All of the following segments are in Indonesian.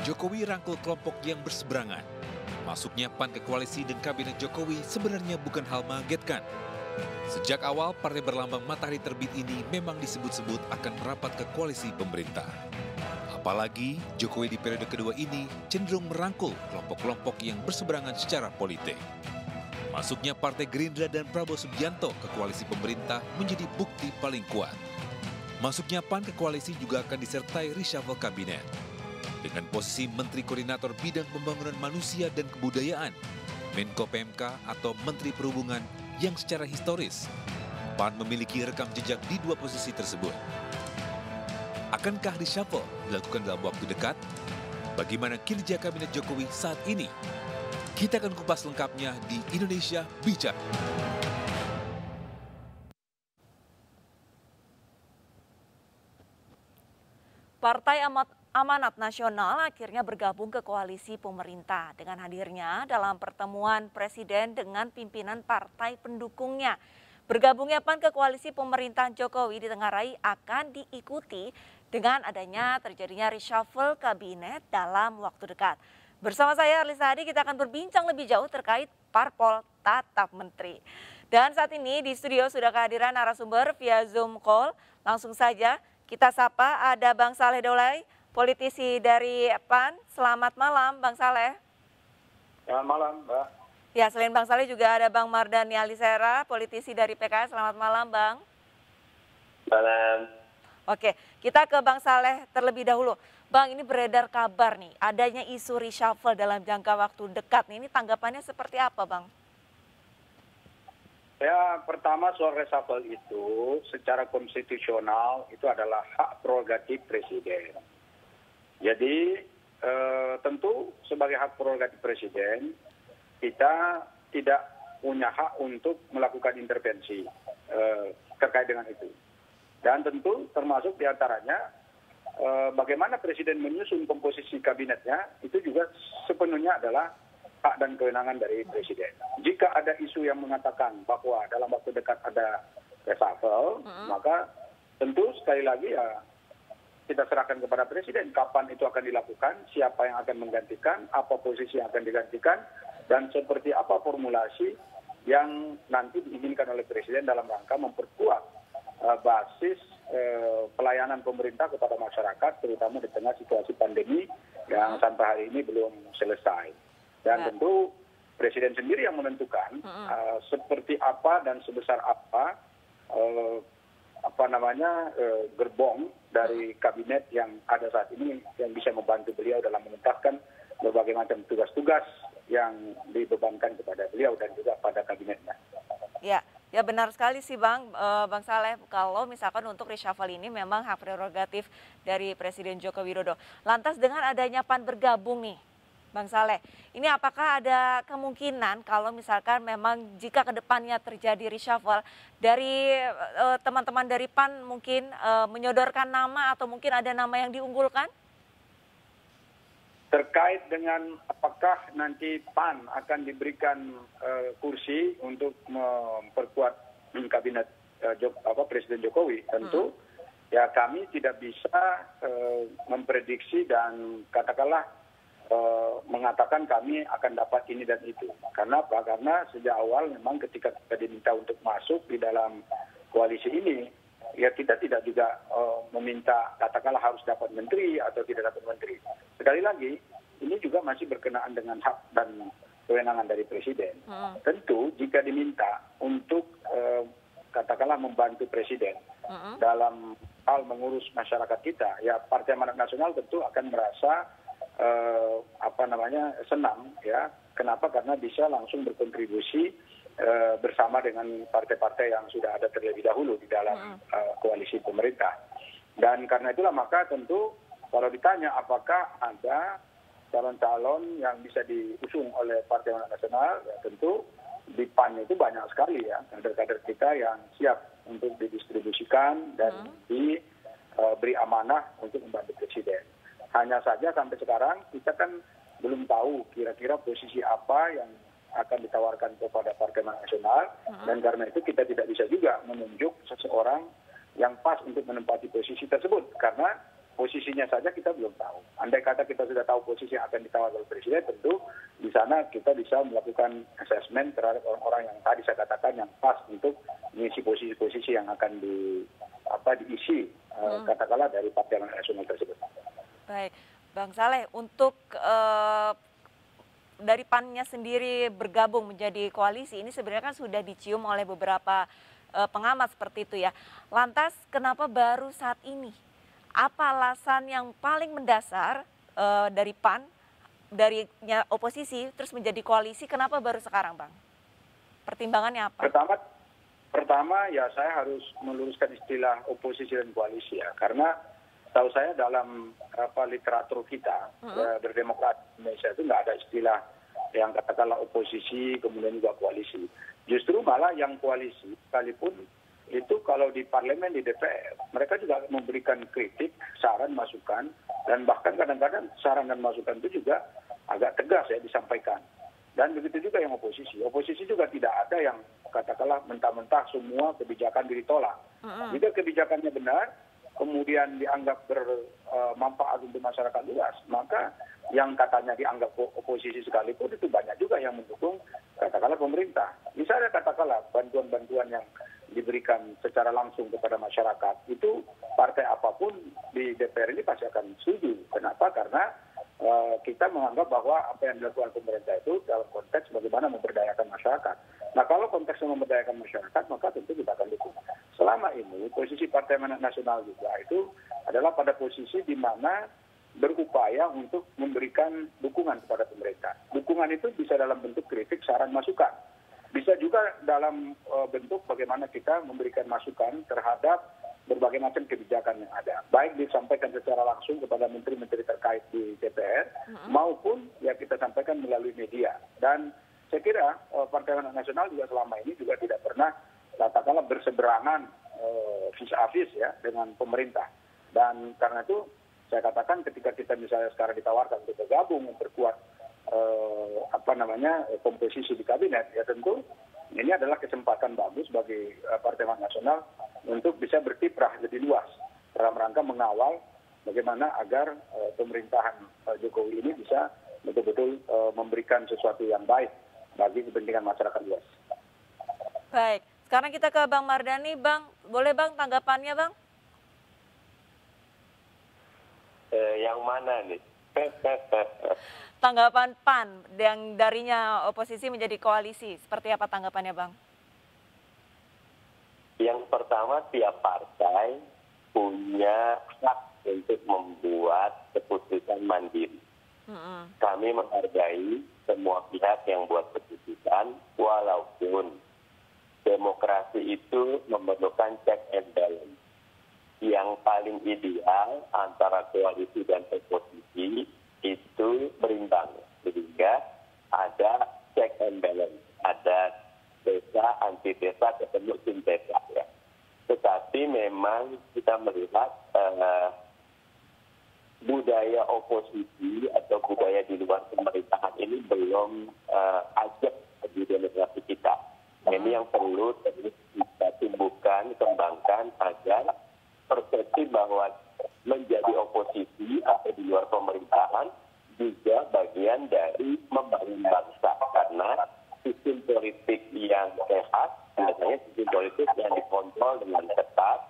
Jokowi rangkul kelompok yang berseberangan. Masuknya PAN ke koalisi dan kabinet Jokowi sebenarnya bukan hal mengagetkan. Sejak awal, partai berlambang matahari terbit ini memang disebut-sebut akan merapat ke koalisi pemerintah. Apalagi Jokowi di periode kedua ini cenderung merangkul kelompok-kelompok yang berseberangan secara politik. Masuknya Partai Gerindra dan Prabowo Subianto ke koalisi pemerintah menjadi bukti paling kuat. Masuknya PAN ke koalisi juga akan disertai reshuffle kabinet. Dengan posisi Menteri Koordinator Bidang Pembangunan Manusia dan Kebudayaan, Menko PMK atau Menteri Perhubungan yang secara historis, PAN memiliki rekam jejak di dua posisi tersebut. Akankah reshuffle dilakukan dalam waktu dekat? Bagaimana kinerja kabinet Jokowi saat ini? Kita akan kupas lengkapnya di Indonesia Bicara. Partai Amanat Nasional akhirnya bergabung ke koalisi pemerintah dengan hadirnya dalam pertemuan presiden dengan pimpinan partai pendukungnya. Bergabungnya PAN ke koalisi pemerintahan Jokowi ditengarai akan diikuti dengan adanya terjadinya reshuffle kabinet dalam waktu dekat. Bersama saya Alisa Hadi kita akan berbincang lebih jauh terkait parpol tatap menteri. Dan saat ini di studio sudah kehadiran narasumber via Zoom call. Langsung saja kita sapa ada Bang Saleh, politisi dari PAN. Selamat malam Bang Saleh. Selamat malam Mbak. Ya, selain Bang Saleh juga ada Bang Mardani Ali Sera, politisi dari PKS. Selamat malam, Bang. Malam. Oke, kita ke Bang Saleh terlebih dahulu. Bang, ini beredar kabar nih, adanya isu reshuffle dalam jangka waktu dekat nih. Ini tanggapannya seperti apa, Bang? Ya, pertama soal reshuffle itu secara konstitusional itu adalah hak prerogatif presiden. Jadi, tentu sebagai hak prerogatif presiden, kita tidak punya hak untuk melakukan intervensi terkait dengan itu. Dan tentu termasuk diantaranya bagaimana Presiden menyusun komposisi kabinetnya, itu juga sepenuhnya adalah hak dan kewenangan dari Presiden. Jika ada isu yang mengatakan bahwa dalam waktu dekat ada reshuffle, maka tentu sekali lagi ya kita serahkan kepada Presiden kapan itu akan dilakukan, siapa yang akan menggantikan, apa posisi yang akan digantikan, dan seperti apa formulasi yang nanti diinginkan oleh Presiden dalam rangka memperkuat basis pelayanan pemerintah kepada masyarakat, terutama di tengah situasi pandemi yang sampai hari ini belum selesai. Dan tentu Presiden sendiri yang menentukan seperti apa dan sebesar apa namanya gerbong dari kabinet yang ada saat ini yang bisa membantu beliau dalam menuntaskan berbagai macam tugas-tugas yang dibebankan kepada beliau dan juga pada kabinetnya. Ya benar sekali sih Bang Saleh, kalau misalkan untuk reshuffle ini memang hak prerogatif dari Presiden Joko Widodo. Lantas dengan adanya PAN bergabung nih, Bang Saleh, ini apakah ada kemungkinan kalau misalkan memang jika kedepannya terjadi reshuffle dari teman-teman dari PAN mungkin menyodorkan nama atau mungkin ada nama yang diunggulkan? Terkait dengan apakah nanti PAN akan diberikan kursi untuk memperkuat kabinet Presiden Jokowi, tentu ya kami tidak bisa memprediksi dan katakanlah mengatakan kami akan dapat ini dan itu. Karena apa? Karena sejak awal memang ketika kita diminta untuk masuk di dalam koalisi ini, ya kita tidak juga meminta katakanlah harus dapat menteri atau tidak dapat menteri. Sekali lagi ini juga masih berkenaan dengan hak dan kewenangan dari presiden. Tentu jika diminta untuk katakanlah membantu presiden dalam hal mengurus masyarakat kita, ya Partai Amanat Nasional tentu akan merasa senang ya. Kenapa? Karena bisa langsung berkontribusi bersama dengan partai-partai yang sudah ada terlebih dahulu di dalam koalisi pemerintah. Dan karena itulah maka tentu kalau ditanya apakah ada calon-calon yang bisa diusung oleh Partai Amanat Nasional, ya tentu di PAN itu banyak sekali ya kader-kader kita yang siap untuk didistribusikan dan diberi amanah untuk membantu presiden. Hanya saja sampai sekarang kita kan belum tahu kira-kira posisi apa yang akan ditawarkan kepada Partai Amanat Nasional, dan karena itu kita tidak bisa juga menunjuk seseorang yang pas untuk menempati posisi tersebut, karena posisinya saja kita belum tahu. Andai kata kita sudah tahu posisi yang akan ditawarkan oleh Presiden, tentu di sana kita bisa melakukan asesmen terhadap orang-orang yang tadi saya katakan yang pas untuk mengisi posisi-posisi yang akan diisi katakanlah dari Partai Amanat Nasional tersebut. Baik, Bang Saleh, untuk dari PAN-nya sendiri bergabung menjadi koalisi ini sebenarnya kan sudah dicium oleh beberapa pengamat seperti itu ya. Lantas kenapa baru saat ini? Apa alasan yang paling mendasar dari PAN, dari oposisi, terus menjadi koalisi, kenapa baru sekarang, Bang? Pertimbangannya apa? Pertama ya saya harus meluruskan istilah oposisi dan koalisi ya, karena tahu saya dalam literatur kita berdemokrasi Indonesia itu nggak ada istilah yang katakanlah oposisi, kemudian juga koalisi. Justru malah yang koalisi sekalipun itu kalau di parlemen, di DPR, mereka juga memberikan kritik, saran, masukan, dan bahkan kadang-kadang saran dan masukan itu juga agak tegas ya disampaikan. Dan begitu juga yang oposisi. Oposisi juga tidak ada yang katakanlah mentah-mentah semua kebijakan ditolak. Jika kebijakannya benar, kemudian dianggap bermanfaat untuk masyarakat luas, maka yang katanya dianggap oposisi sekalipun itu banyak juga yang mendukung katakanlah pemerintah. Misalnya katakanlah bantuan-bantuan yang diberikan secara langsung kepada masyarakat, itu partai apapun di DPR ini pasti akan setuju. Kenapa? Karena kita menganggap bahwa apa yang dilakukan pemerintah itu dalam konteks bagaimana memberdayakan masyarakat. Nah kalau konteksnya memberdayakan masyarakat, maka tentu kita akan dukung. Selama ini posisi Partai Amanat Nasional juga itu adalah pada posisi di mana berupaya untuk memberikan dukungan kepada pemerintah. Dukungan itu bisa dalam bentuk kritik, saran, masukan. Bisa juga dalam bentuk bagaimana kita memberikan masukan terhadap berbagai macam kebijakan yang ada. Baik disampaikan secara langsung kepada menteri-menteri terkait di DPR, maupun ya kita sampaikan melalui media. Dan saya kira Partai Amanat Nasional juga selama ini juga tidak pernah katakanlah berseberangan vis-a-vis ya dengan pemerintah. Dan karena itu saya katakan ketika kita misalnya sekarang ditawarkan untuk bergabung memperkuat komposisi di kabinet, ya tentu ini adalah kesempatan bagus bagi Partai Amanat Nasional untuk bisa berkiprah lebih luas dalam rangka mengawal bagaimana agar pemerintahan Jokowi ini bisa betul-betul memberikan sesuatu yang baik bagi kepentingan masyarakat luas. Baik, sekarang kita ke Bang Mardani. Bang, boleh Bang tanggapannya, Bang? Yang mana nih? Tanggapan PAN yang darinya oposisi menjadi koalisi, seperti apa tanggapannya, Bang? Yang pertama, tiap partai punya hak untuk membuat keputusan mandiri. Kami menghargai semua pihak yang buat keputusan, walaupun demokrasi itu memerlukan check and balance. Yang paling ideal antara koalisi dan oposisi itu berimbang, sehingga ada check and balance, ada tesa, antitesa, ketemu sintesa ya. Tetapi memang kita melihat budaya oposisi atau budaya di luar pemerintahan ini belum ajak di demokrasi kita. Ini yang perlu terus kita tumbuhkan, kembangkan agar persepsi bahwa menjadi oposisi atau di luar pemerintahan juga bagian dari membangun bangsa, karena sistem politik yang sehat biasanya sistem politik yang dikontrol dengan ketat,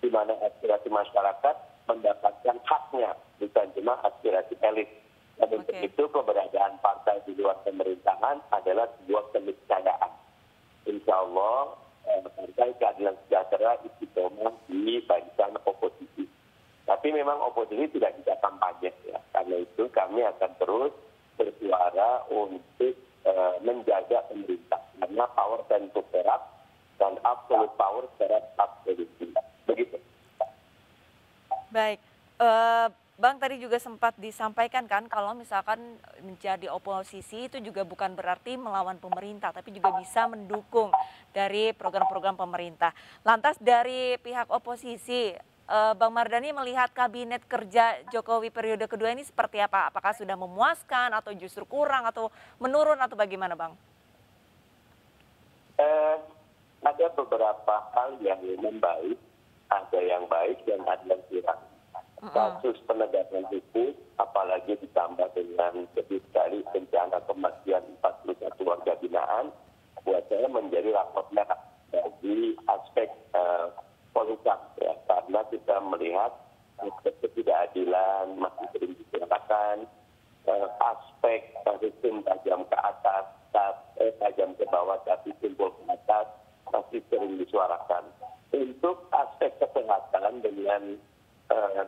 di mana aspirasi masyarakat mendapatkan haknya, bukan cuma aspirasi elit. Dan untuk itu keberadaan partai di luar pemerintahan adalah sebuah keniscayaan. Insya Allah Partai Keadilan Sejahtera istiqomah di barisan oposisi. Tapi memang oposisi tidak bisa kampanye ya. Karena itu kami akan terus bersuara untuk menjaga pemerintah. Karena power tend to corrupt dan absolute power corrupt absolutely. Begitu. Baik, Bang tadi juga sempat disampaikan kan kalau misalkan menjadi oposisi itu juga bukan berarti melawan pemerintah, tapi juga bisa mendukung dari program-program pemerintah. Lantas dari pihak oposisi, Bang Mardani melihat kabinet kerja Jokowi periode kedua ini seperti apa? Apakah sudah memuaskan atau justru kurang atau menurun atau bagaimana, Bang? Ada beberapa hal yang membaik, ada yang kurang. kasus penegakan hukum, apalagi ditambah dengan sedih sekali bencana kematian 41 warga binaan, buat saya menjadi rapor merah bagi aspek polhukam, ya, karena kita melihat aspek ketidakadilan masih sering digunakan, aspek sistem tajam ke atas, tajam ke bawah, tapi simpul ke atas masih sering disuarakan. Untuk aspek kesehatan dengan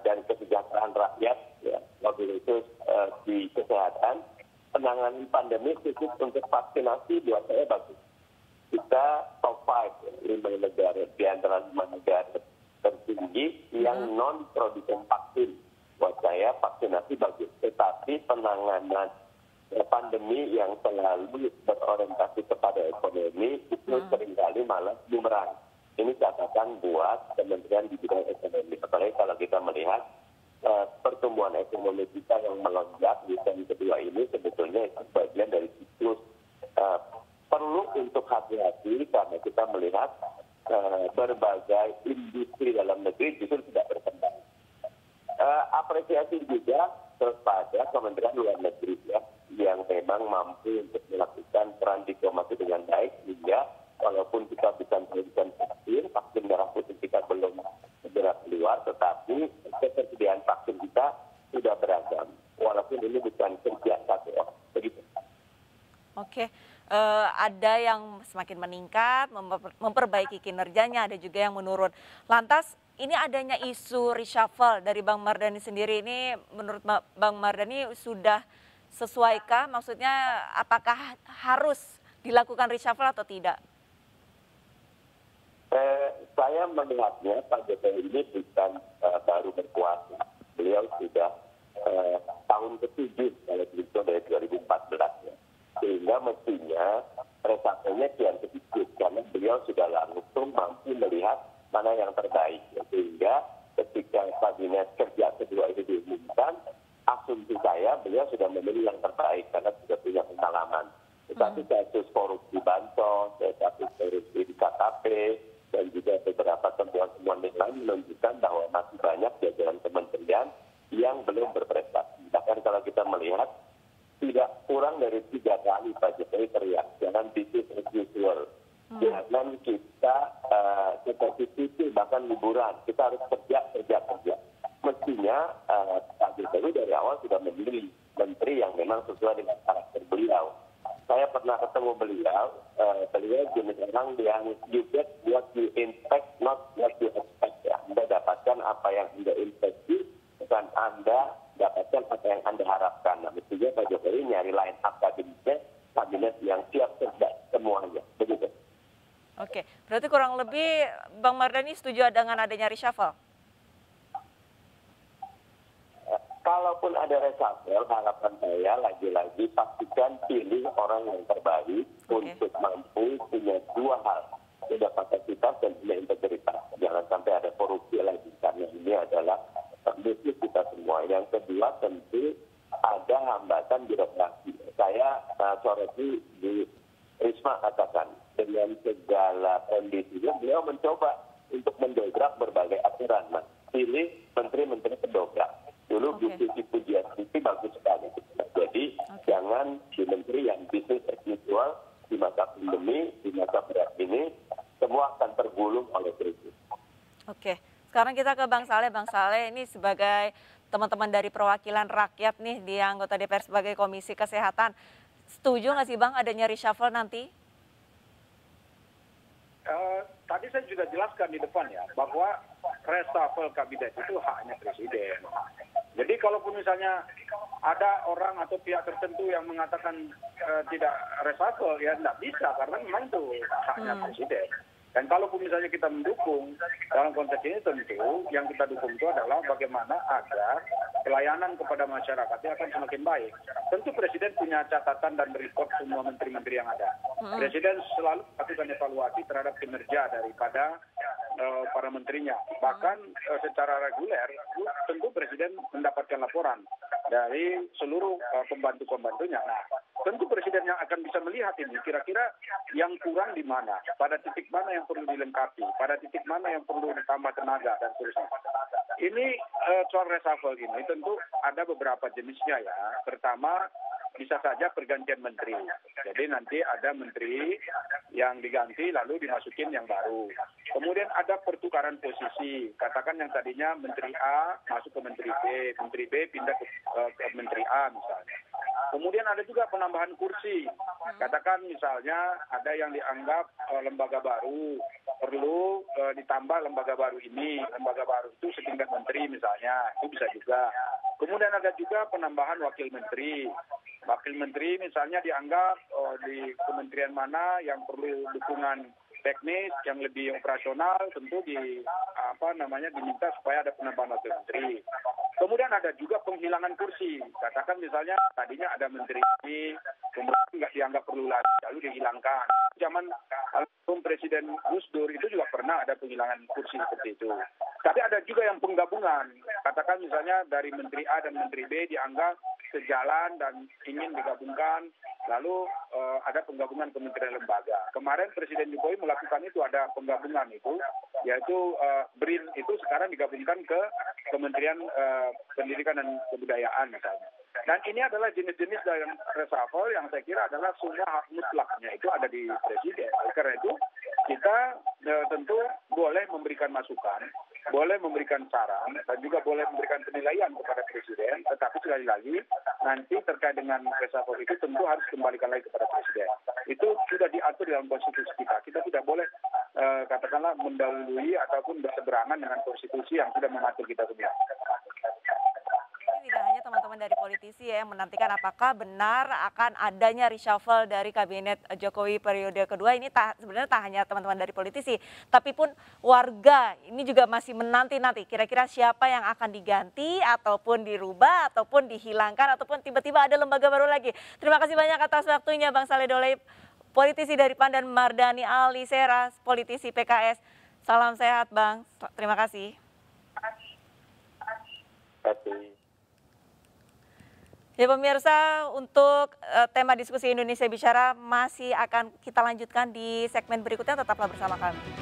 dan kesejahteraan rakyat, ya, waktu itu di kesehatan, penanganan pandemi khusus untuk vaksinasi buat saya bagus. Kita top 5, 5 negara, di antara 5 negara tertinggi yang non-produsen vaksin. Buat saya vaksinasi bagus, tetapi penanganan pandemi yang selalu berorientasi kepada ekonomi itu seringkali malah bumerang. Ini catatan buat Kementerian di bidang ekonomi. Apalagi kalau kita melihat pertumbuhan ekonomi kita yang melonjak di tahun kedua ini sebetulnya itu bagian dari siklus. Perlu untuk hati-hati karena kita melihat berbagai industri dalam negeri justru tidak berkembang. Apresiasi juga kepada Kementerian Luar Negeri, ya, yang memang mampu untuk melakukan peran diplomasi dengan baik hingga walaupun kita bisa memberikan vaksin merah putih kita belum segera keluar, tetapi ketersediaan vaksin kita sudah beragam. Walaupun ini bukan kerja satu orang. Begitu. Oke, ada yang semakin meningkat, memperbaiki kinerjanya, ada juga yang menurun. Lantas, ini adanya isu reshuffle dari Bang Mardani sendiri ini, menurut Bang Mardani sudah sesuaikah? Maksudnya, apakah harus dilakukan reshuffle atau tidak? Saya melihatnya Pak Jokowi ini bukan baru berkuasa. Beliau sudah tahun ke-7 kalau begitu dari 2014 ya. Sehingga mestinya reshuffle-nya kian sedikit karena beliau sudah langsung mampu melihat mana yang terbaik. Ya. Sehingga ketika kabinet kerja kedua ini diumumkan, asumsi saya beliau sudah memilih yang terbaik karena sudah punya pengalaman. Tetapi kasus korupsi bansos, kasus korupsi di KTP, dan juga beberapa temuan-temuan yang lain menunjukkan bahwa masih banyak jajaran kementerian yang belum berprestasi. Bahkan kalau kita melihat, tidak kurang dari 3 kali Pak Jokowi teriak, jangan bisnis as usual. Jangan kita bisnis, bahkan liburan, kita harus kerja. Mestinya Pak Jokowi dari awal sudah memilih menteri yang memang sesuai dengan karakter beliau. Saya pernah ketemu beliau, beliau jenis orang yang you get what you inspect, not what you expect. Ya. Anda dapatkan apa yang Anda inspeksi, bukan Anda dapatkan apa yang Anda harapkan. Nah, mestinya Pak Jokowi nyari line up kabinet yang siap kerja semuanya. Begitu. Oke, berarti kurang lebih Bang Mardani setuju dengan adanya reshuffle? Kalaupun ada reshuffle, harapan saya lagi-lagi pastikan pilih orang yang terbaik untuk mampu punya dua hal, punya kapasitas dan punya integritas. Jangan sampai ada korupsi lagi, karena ini adalah bisnis kita semua. Yang kedua tentu ada hambatan birokrasi. Saya soroti di Risma katakan, dengan segala kondisinya beliau mencoba untuk mendobrak berbagai aturan. Mas. Pilih menteri-menteri pendobrak. Dulu bisnis pujian itu bagus sekali. Jadi jangan di menteri yang bisnis as usual di masa pandemi, di masa berat ini, semua akan tergulung oleh krisis. Oke, sekarang kita ke Bang Saleh. Bang Saleh ini sebagai teman-teman dari perwakilan rakyat nih di anggota DPR sebagai Komisi Kesehatan. Setuju nggak sih Bang adanya reshuffle nanti? Tadi saya juga jelaskan di depan ya, bahwa reshuffle kabinet itu haknya presiden. Jadi kalaupun misalnya ada orang atau pihak tertentu yang mengatakan tidak reshuffle, ya tidak bisa, karena memang itu haknya presiden. Dan kalaupun misalnya kita mendukung, dalam konteks ini tentu yang kita dukung itu adalah bagaimana agar pelayanan kepada masyarakatnya akan semakin baik. Tentu presiden punya catatan dan report semua menteri-menteri yang ada. Presiden selalu lakukan evaluasi terhadap kinerja daripada para menterinya. Bahkan secara reguler, tentu presiden mendapatkan laporan dari seluruh pembantu-pembantunya. Nah, tentu Presiden yang akan bisa melihat ini kira-kira yang kurang di mana, pada titik mana yang perlu dilengkapi, pada titik mana yang perlu ditambah tenaga dan seterusnya. Ini soal reshuffle ini tentu ada beberapa jenisnya ya. Pertama, bisa saja pergantian menteri. Jadi nanti ada menteri yang diganti lalu dimasukin yang baru. Kemudian ada pertukaran posisi. Katakan yang tadinya Menteri A masuk ke Menteri B, Menteri B pindah ke Menteri A misalnya. Kemudian ada juga penambahan kursi. Katakan misalnya ada yang dianggap lembaga baru, perlu ditambah lembaga baru ini, lembaga baru itu setingkat menteri misalnya, itu bisa juga. Kemudian ada juga penambahan wakil menteri. Wakil menteri misalnya dianggap di kementerian mana yang perlu dukungan teknis yang lebih operasional, tentu diminta supaya ada penambahan wakil menteri. Kemudian ada juga penghilangan kursi. Katakan misalnya tadinya ada menteri ini, kemudian nggak dianggap perlu lagi, lalu dihilangkan. Zaman Presiden Gus Dur itu juga pernah ada penghilangan kursi seperti itu. Tapi ada juga yang penggabungan. Katakan misalnya dari Menteri A dan Menteri B dianggap sejalan dan ingin digabungkan, lalu ada penggabungan kementerian lembaga. Kemarin Presiden Jokowi melakukan itu, ada penggabungan itu, yaitu BRIN itu sekarang digabungkan ke Kementerian Pendidikan dan Kebudayaan misalnya. Dan ini adalah jenis-jenis dari reshuffle yang saya kira adalah semua hak mutlaknya itu ada di Presiden. Karena itu kita tentu boleh memberikan masukan, boleh memberikan saran, dan juga boleh memberikan penilaian kepada Presiden. Tetapi sekali lagi nanti terkait dengan reshuffle itu tentu harus kembalikan lagi kepada Presiden. Itu sudah diatur dalam konstitusi kita. Kita tidak boleh katakanlah mendahului ataupun berseberangan dengan konstitusi yang sudah mengatur kita sendiri. Tidak hanya teman-teman dari politisi ya, yang menantikan apakah benar akan adanya reshuffle dari kabinet Jokowi periode kedua. Ini sebenarnya tak hanya teman-teman dari politisi, tapi pun warga ini juga masih menanti-nanti kira-kira siapa yang akan diganti ataupun dirubah ataupun dihilangkan ataupun tiba-tiba ada lembaga baru lagi. Terima kasih banyak atas waktunya Bang Saleh Doleib, politisi dari PAN, dan Mardani Ali Sera, politisi PKS. Salam sehat Bang, terima kasih. Ya pemirsa, untuk tema diskusi Indonesia Bicara masih akan kita lanjutkan di segmen berikutnya, tetaplah bersama kami.